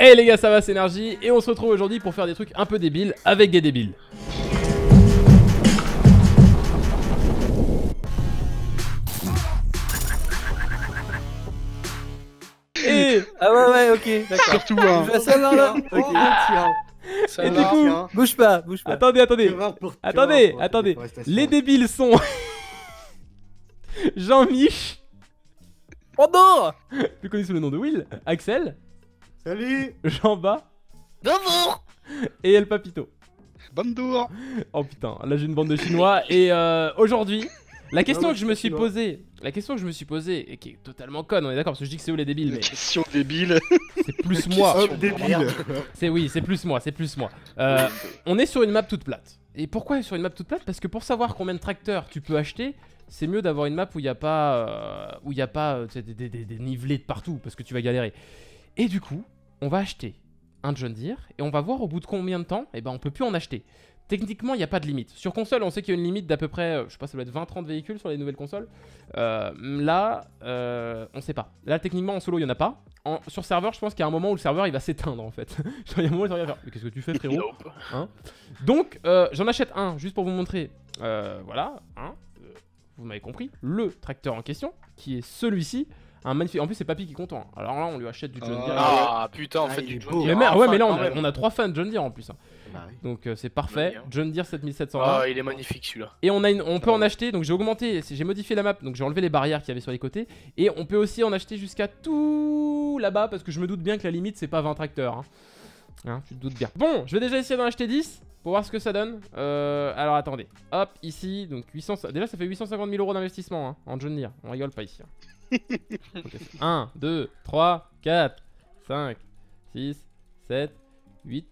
Hey les gars, ça va, c'est Energy et on se retrouve aujourd'hui pour faire des trucs un peu débiles avec des débiles. Et... ah ouais, ok, d'accord. Surtout moi. Et du coup, bouge pas. Attendez. Les débiles sont Jean-Mich. Oh non, plus connu sous le nom de Will, Axel. Salut. Jean-Bas. Bonjour. Et El Papito. Bonjour. Oh putain, là j'ai une bande de chinois et aujourd'hui, la question que je me suis posée et qui est totalement conne, on est d'accord, parce que je dis que c'est où les débiles, mais question débile. C'est plus moi. C'est oui, c'est plus moi. On est sur une map toute plate. Et pourquoi sur une map toute plate? Parce que pour savoir combien de tracteurs tu peux acheter, c'est mieux d'avoir une map où il n'y a pas, des nivelés de partout, parce que tu vas galérer. Et du coup, on va acheter un John Deere, et on va voir au bout de combien de temps, et ben on peut plus en acheter. Techniquement, il n'y a pas de limite. Sur console, on sait qu'il y a une limite d'à peu près, je sais pas, ça doit être 20-30 véhicules sur les nouvelles consoles. On sait pas. Là, techniquement, en solo, il n'y en a pas. Sur serveur, je pense qu'il y a un moment où le serveur, il va s'éteindre, en fait. Il y a un moment où il va faire, mais qu'est-ce que tu fais, frérot, hein? Donc, j'en achète un, juste pour vous montrer. Voilà, hein. Vous m'avez compris, le tracteur en question, qui est celui-ci, un magnifique... En plus, c'est papy qui est content. Alors là, on lui achète du John Deere. Ah putain, en fait, du John Deere. Ouais, mais là, on a 3 fans de John Deere en plus. Hein. Bah, oui. Donc c'est parfait. John Deere 7720. Ah, il est magnifique celui-là. Et on peut en acheter, donc j'ai augmenté, j'ai modifié la map, donc j'ai enlevé les barrières qu'il y avait sur les côtés. Et on peut aussi en acheter jusqu'à tout là-bas, parce que je me doute bien que la limite, c'est pas 20 tracteurs. Hein. Hein, tu te doutes bien. Bon, je vais déjà essayer d'en acheter 10. Pour voir ce que ça donne. Alors attendez, hop, ici, donc 800, déjà ça fait 850 000 € d'investissement hein, en John Deere. On rigole pas ici. Hein. Okay. 1, 2, 3, 4, 5, 6, 7, 8,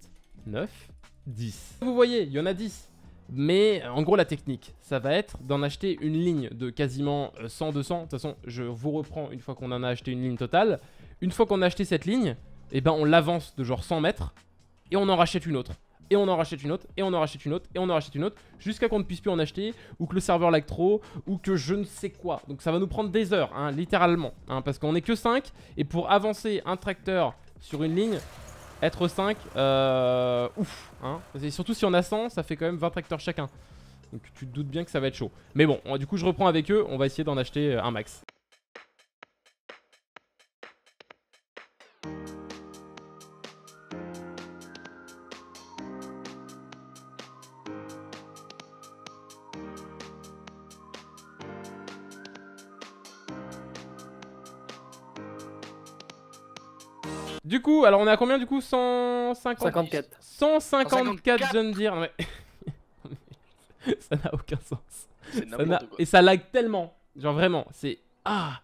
9, 10. Vous voyez, il y en a 10. Mais en gros la technique, ça va être d'en acheter une ligne de quasiment 100, 200. De toute façon, je vous reprends une fois qu'on en a acheté une ligne totale. Une fois qu'on a acheté cette ligne, et ben on l'avance de genre 100 mètres et on en rachète une autre. Et on en rachète une autre, et on en rachète une autre, et on en rachète une autre, jusqu'à qu'on ne puisse plus en acheter, ou que le serveur lag trop, ou que je ne sais quoi. Donc ça va nous prendre des heures, hein, littéralement, hein, parce qu'on est que 5, et pour avancer un tracteur sur une ligne, être 5, ouf, hein. Et surtout si on a 100, ça fait quand même 20 tracteurs chacun. Donc tu te doutes bien que ça va être chaud. Mais bon, du coup je reprends avec eux, on va essayer d'en acheter un max. Du coup, alors on est à combien du coup? 154 John Deere. Non, mais... ça n'a aucun sens. Et ça lag tellement. Genre vraiment, c'est... Ah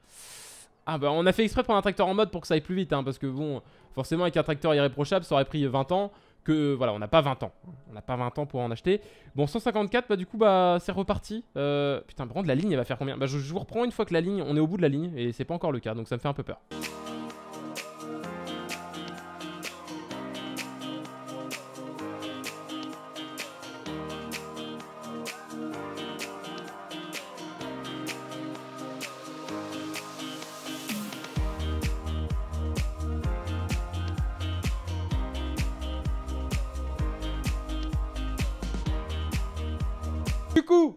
bah on a fait exprès de prendre un tracteur en mode pour que ça aille plus vite. Hein, parce que bon, forcément avec un tracteur irréprochable, ça aurait pris 20 ans. Que voilà, on n'a pas 20 ans. On n'a pas 20 ans pour en acheter. Bon, 154, bah du coup, bah c'est reparti. Putain, par contre, la ligne, elle va faire combien? Bah je vous reprends une fois que la ligne, on est au bout de la ligne. Et c'est pas encore le cas, donc ça me fait un peu peur. Du coup,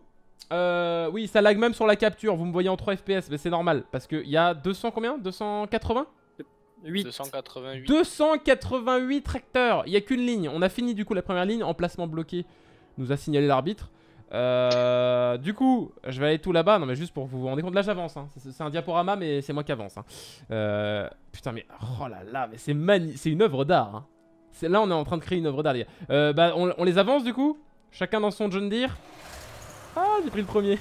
oui, ça lag même sur la capture, vous me voyez en 3 FPS, mais c'est normal, parce qu'il y a 200 combien? 280 8. 288 tracteurs, il n'y a qu'une ligne, on a fini du coup la première ligne, emplacement bloqué, nous a signalé l'arbitre. Du coup, je vais aller tout là-bas, non mais juste pour vous rendre compte, là j'avance, hein. C'est un diaporama, mais c'est moi qui avance. Hein. Putain mais, oh là là, mais c'est une œuvre d'art. Hein. Là on est en train de créer une œuvre d'art les gars. Bah, on les avance du coup, chacun dans son John Deere. Ah, j'ai pris le premier.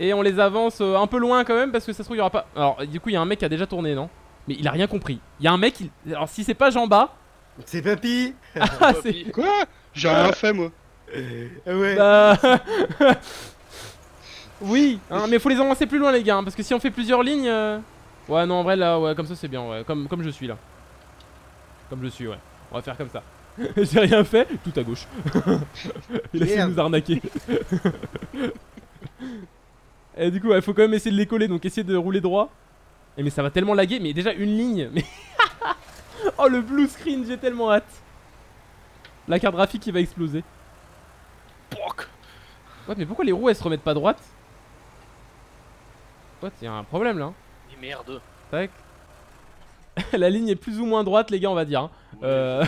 Et on les avance un peu loin quand même parce que ça se trouve il y aura pas... Alors du coup il y a un mec qui a déjà tourné non? Mais il a rien compris. Il y a un mec, alors si c'est pas Jean-Bas... C'est papy. Ah c'est... Quoi? J'ai rien fait moi. Ouais. Oui hein, mais faut les avancer plus loin les gars hein, parce que si on fait plusieurs lignes... Ouais non en vrai là ouais, comme ça c'est bien ouais. Comme je suis là. Comme je suis ouais. On va faire comme ça. J'ai rien fait, tout à gauche. Il a essayé de nous arnaquer. Et du coup, il faut quand même essayer de les coller, donc essayer de rouler droit. Et mais ça va tellement laguer, mais déjà une ligne. Mais Oh le blue screen, j'ai tellement hâte. La carte graphique qui va exploser. Ouais mais pourquoi les roues elles se remettent pas droite? What, y'a un problème là. Et merde. Tac. La ligne est plus ou moins droite les gars on va dire hein. Ouais,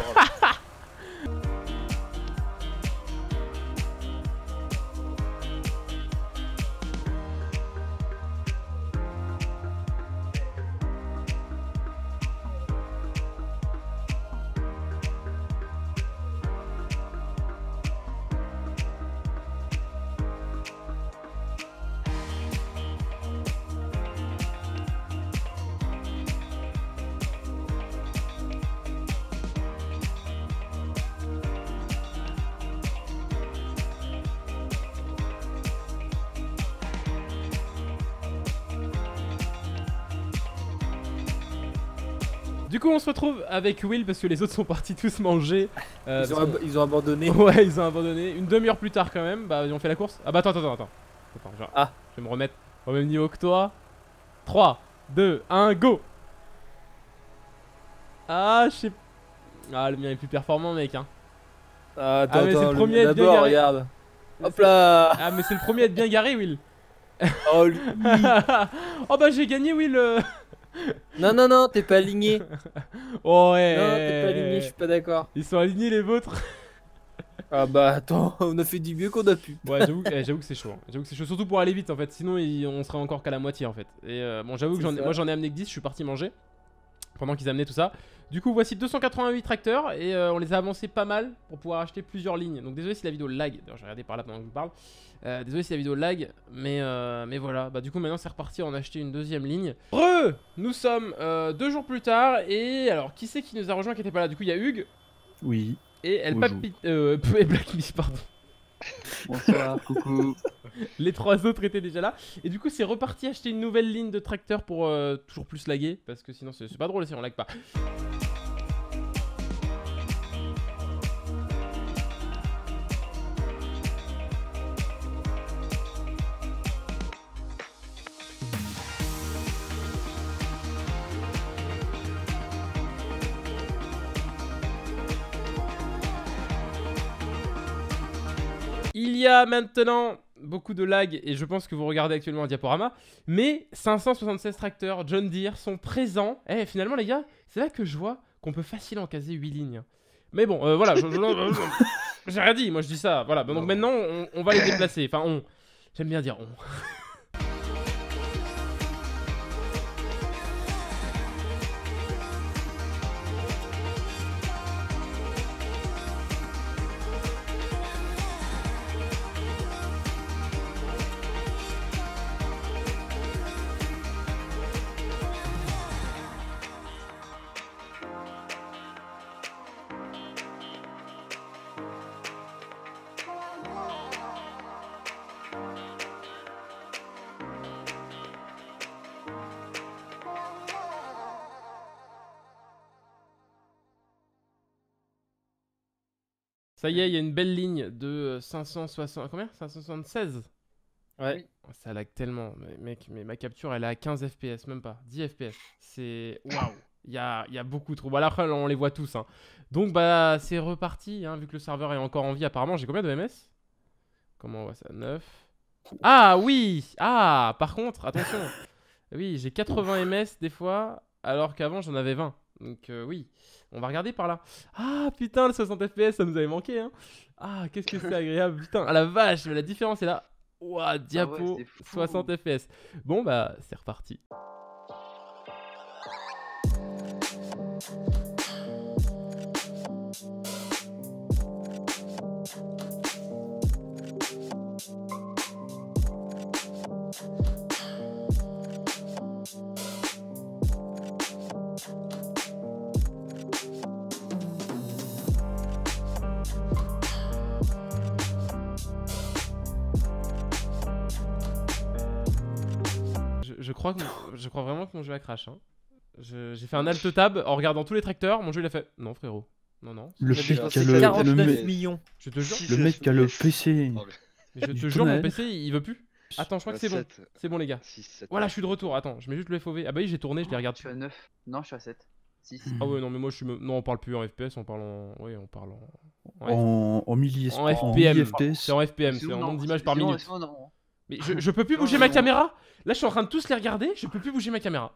du coup on se retrouve avec Will parce que les autres sont partis tous manger. Ils ont abandonné. Ouais ils ont abandonné. Une demi-heure plus tard quand même. Bah ils ont fait la course. Ah bah attends genre, ah je vais me remettre au même niveau que toi. 3, 2, 1, go. Ah je sais. Ah le mien est plus performant mec hein. Ah, attends, mais c'est le premier à être bien garé. Regarde. Hop là. Ah mais c'est le premier à être bien garé Will. Oh lui. Oh bah j'ai gagné Will. Non, non, non, t'es pas aligné. Oh, ouais. Non, t'es pas aligné, je suis pas d'accord. Ils sont alignés les vôtres. Ah bah attends, on a fait du mieux qu'on a pu. Ouais, j'avoue que c'est chaud. J'avoue que c'est chaud, surtout pour aller vite en fait. Sinon, on serait encore qu'à la moitié en fait. Et bon, j'avoue que moi j'en ai amené que 10, je suis parti manger pendant qu'ils amenaient tout ça. Du coup, voici 288 tracteurs et on les a avancés pas mal pour pouvoir acheter plusieurs lignes. Donc désolé si la vidéo lag. D'ailleurs, j'ai regardé par là pendant que je vous parle. Désolé si la vidéo lag, mais voilà. Bah du coup, maintenant c'est reparti, on a acheté une deuxième ligne. Nous sommes 2 jours plus tard et alors qui c'est qui nous a rejoint qui était pas là? Du coup, il y a Hugues. Oui. Et El Papito et Black Miss, pardon. Bonsoir, coucou. Les 3 autres étaient déjà là. Et du coup c'est reparti acheter une nouvelle ligne de tracteur pour toujours plus laguer. Parce que sinon c'est pas drôle si on lag pas. Il y a maintenant beaucoup de lag et je pense que vous regardez actuellement un diaporama. Mais 576 tracteurs John Deere sont présents. Eh finalement les gars, c'est là que je vois qu'on peut facilement caser 8 lignes. Mais bon, voilà, j'ai rien dit, moi je dis ça. Voilà, donc maintenant on va les déplacer. Enfin on, j'aime bien dire on. Ça y est, il y a une belle ligne de 560... Combien? 576? Ouais. Ça lag tellement. Mais, mec, mais ma capture, elle est à 15 FPS, même pas. 10 FPS. C'est... Waouh. Il y a beaucoup trop. Voilà, après, on les voit tous. Hein. Donc, bah, c'est reparti, hein, vu que le serveur est encore en vie. Apparemment, j'ai combien de MS? Comment on voit ça? 9. Ah, oui. Ah, par contre, attention. Oui, j'ai 80 MS des fois, alors qu'avant, j'en avais 20. Donc oui, on va regarder par là. Ah putain, le 60 FPS, ça nous avait manqué hein. Ah, qu'est-ce que c'est agréable, putain. Ah la vache, la différence est là. Ouah, diapo, ah ouais, 60 FPS. Bon bah, c'est reparti. Je crois vraiment que mon jeu a crash. Hein. J'ai fait un alt tab en regardant tous les tracteurs. Mon jeu il a fait. Non, frérot. Non, non. Le mec qui a le 49 millions. Je te jure. Le mec qui a le PC. Mais je te jure, mon PC il veut plus. Attends, je crois que c'est bon. C'est bon, les gars. Voilà, je suis de retour. Attends, je mets juste le FOV. Ah bah oui, j'ai tourné, je les regarde. Je suis à 9. Non, je suis à 7. Si, si. Ah ouais, non, mais moi je suis. Non, on parle plus en FPS, on parle en. Oui, on parle en. En milli FPS. C'est en FPM, c'est en nombre d'images par minute. Mais je peux plus bouger ma caméra. Là, je suis en train de tous les regarder, je peux plus bouger ma caméra.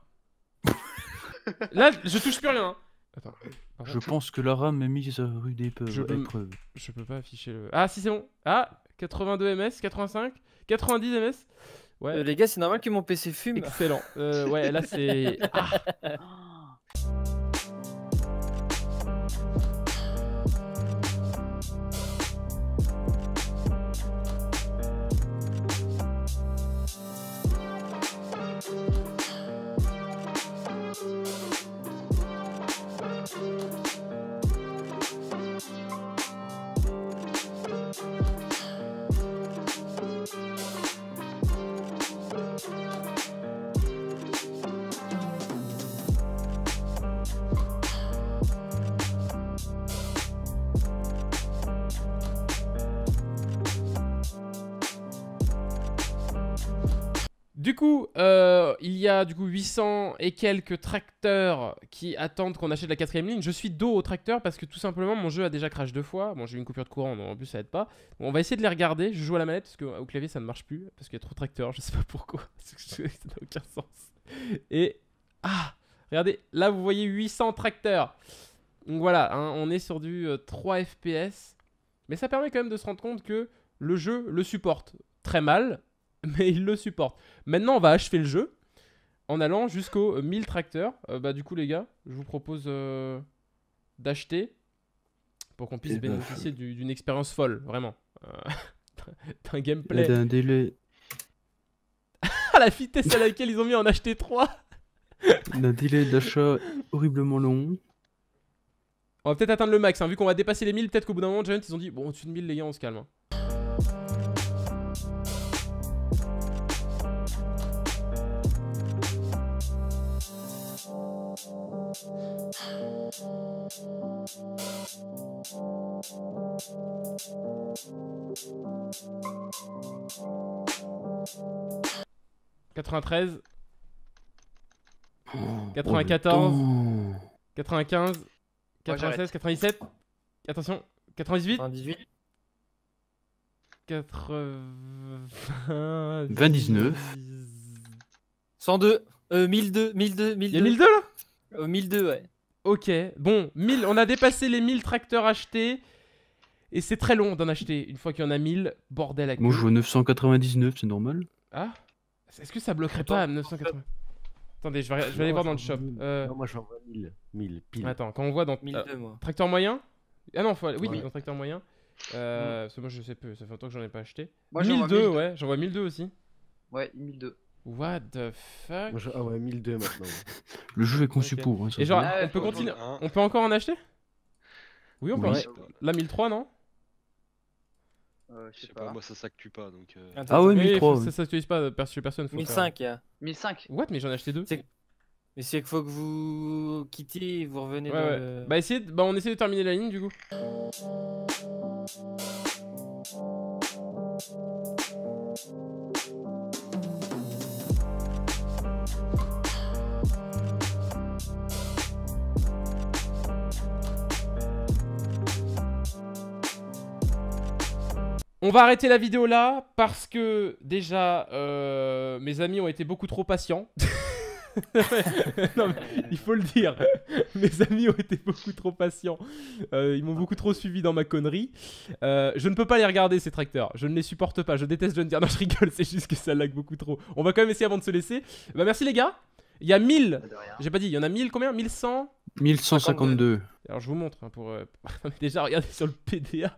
Là, je touche plus rien. Attends. Je pense que la RAM est mise à rude épreuve. Je peux pas afficher le. Ah, si, c'est bon. Ah, 82 ms, 85, 90 ms. Ouais. Les gars, c'est normal que mon PC fume. Excellent. Ouais, là, c'est. Ah. Du coup, il y a du coup 800 et quelques tracteurs qui attendent qu'on achète la 4ème ligne. Je suis dos au tracteur parce que tout simplement mon jeu a déjà crash deux fois. Bon, j'ai eu une coupure de courant, donc en plus ça aide pas. Bon, on va essayer de les regarder. Je joue à la manette parce qu'au clavier ça ne marche plus parce qu'il y a trop de tracteurs. Je sais pas pourquoi. Ça n'a aucun sens. Et ah, regardez, là vous voyez 800 tracteurs. Donc voilà, hein, on est sur du 3 FPS, mais ça permet quand même de se rendre compte que le jeu le supporte très mal. Mais il le supporte. Maintenant, on va achever le jeu en allant jusqu'aux 1000 tracteurs. Bah, du coup, les gars, je vous propose d'acheter pour qu'on puisse bénéficier d'une expérience folle, vraiment. D'un gameplay. D'un délai. À la vitesse à laquelle ils ont mis en acheter 3. D'un délai d'achat horriblement long. On va peut-être atteindre le max. Hein, vu qu'on va dépasser les 1000, peut-être qu'au bout d'un moment, Giant, ils ont dit bon, au-dessus de 1000, les gars, on se calme. Hein. « 93, 94, 95, 96, 97, attention, 98, 99, 102, 1002, il y a 1002 là 1002, ouais. Ok, bon, 1000, on a dépassé les 1000 tracteurs achetés. Et c'est très long d'en acheter une fois qu'il y en a 1000. Bordel à cul. Moi je joue à 999, c'est normal. Ah, est-ce que ça bloquerait pas à 980 ? Attendez, je vais aller voir dans le shop. Non, moi je vois 1000 pile. Attends, quand on voit dans 1002, moi. Tracteur moyen ? Ah non, faut aller... oui, ouais. Dans tracteur moyen. Parce que moi je sais peu, ça fait longtemps que j'en ai pas acheté. Moi, 1002, ouais, j'en vois 1002 aussi. Ouais, 1002. What the fuck? Moi, ah ouais, 1002 maintenant. Le jeu est conçu pour. Hein, et genre, on peut continuer. On peut encore en acheter? Oui, on peut. Ouais. La 1003, non? Je sais pas, moi ça s'actue pas donc. Ah ouais, 1003. Ça s'actualise pas, personne. 1005, y'a. 1005. What? Mais j'en ai acheté deux. Mais c'est qu'il faut que vous quittiez et vous revenez. Ouais, ouais. Le... Bah, essayez de... bah, on essaie de terminer la ligne du coup. On va arrêter la vidéo là parce que déjà mes amis ont été beaucoup trop patients. Non, mais, il faut le dire, mes amis ont été beaucoup trop patients. Ils m'ont beaucoup trop suivi dans ma connerie. Je ne peux pas les regarder ces tracteurs, je ne les supporte pas, je déteste John Deere. Non, je rigole, c'est juste que ça lag beaucoup trop. On va quand même essayer avant de se laisser. Bah merci les gars, il y a 1000, j'ai pas dit, il y en a 1000 combien? 1100 1152. Alors je vous montre hein, pour... Déjà regardez sur le PDA.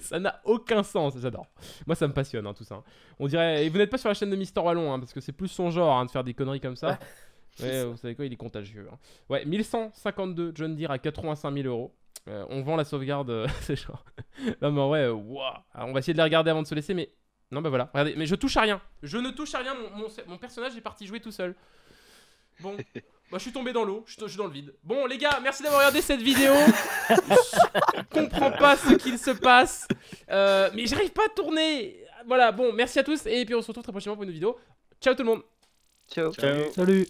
Ça n'a aucun sens, j'adore. Moi ça me passionne hein, tout ça. On dirait, et vous n'êtes pas sur la chaîne de Mister Wallon hein, parce que c'est plus son genre hein, de faire des conneries comme ça. Ouais, vous savez quoi, il est contagieux hein. Ouais, 1152 John Deere à 85 000 €. On vend la sauvegarde, c'est genre. Non mais en vrai, waouh. On va essayer de les regarder avant de se laisser mais... Non bah voilà, regardez, mais je touche à rien. Je ne touche à rien, mon personnage est parti jouer tout seul. Bon... Moi je suis tombé dans l'eau, je suis dans le vide. Bon les gars, merci d'avoir regardé cette vidéo. Je comprends pas ce qu'il se passe. Mais j'arrive pas à tourner. Voilà, bon, merci à tous. Et puis on se retrouve très prochainement pour une vidéo. Ciao tout le monde. Ciao. Salut.